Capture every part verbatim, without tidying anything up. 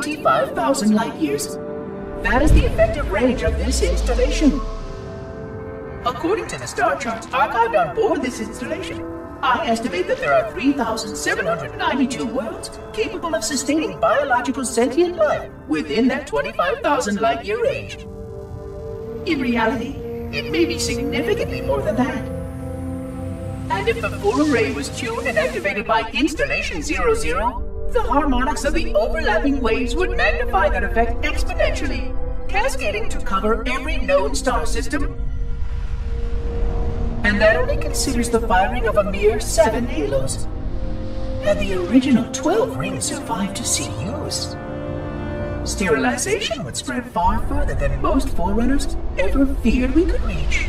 twenty-five thousand light years. That is the effective range of this installation. According to the star charts archived on board this installation, I estimate that there are three thousand seven hundred ninety-two worlds capable of sustaining biological sentient life within that twenty-five thousand light year range. In reality, it may be significantly more than that. And if the full array was tuned and activated by Installation zero zero, the harmonics of the overlapping waves would magnify that effect exponentially, cascading to cover every known star system. And that only considers the firing of a mere seven halos. Had the original twelve rings survived to see use, sterilization would spread far further than most forerunners ever feared we could reach.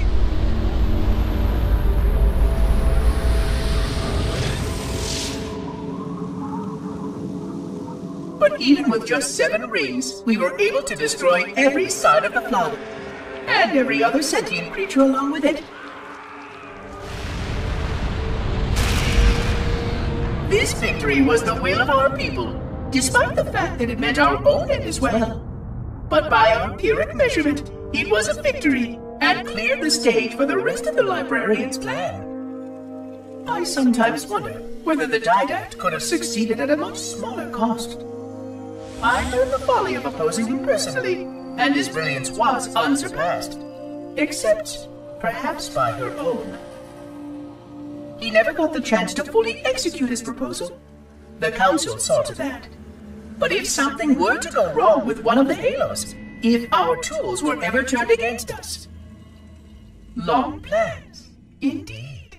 But even with just seven rings, we were able to destroy every side of the flood, and every other sentient creature along with it. This victory was the will of our people, despite the fact that it meant our own end as well. But by our Pyrrhic measurement, it was a victory and cleared the stage for the rest of the librarian's plan. I sometimes wonder whether the Didact could have succeeded at a much smaller cost. I learned the folly of opposing him personally, and his brilliance was unsurpassed, except perhaps by her own. He never got the chance to fully execute his proposal. The Council saw to that. But if something were to go wrong with one of the halos, if our tools were ever turned against us... Long plans, indeed.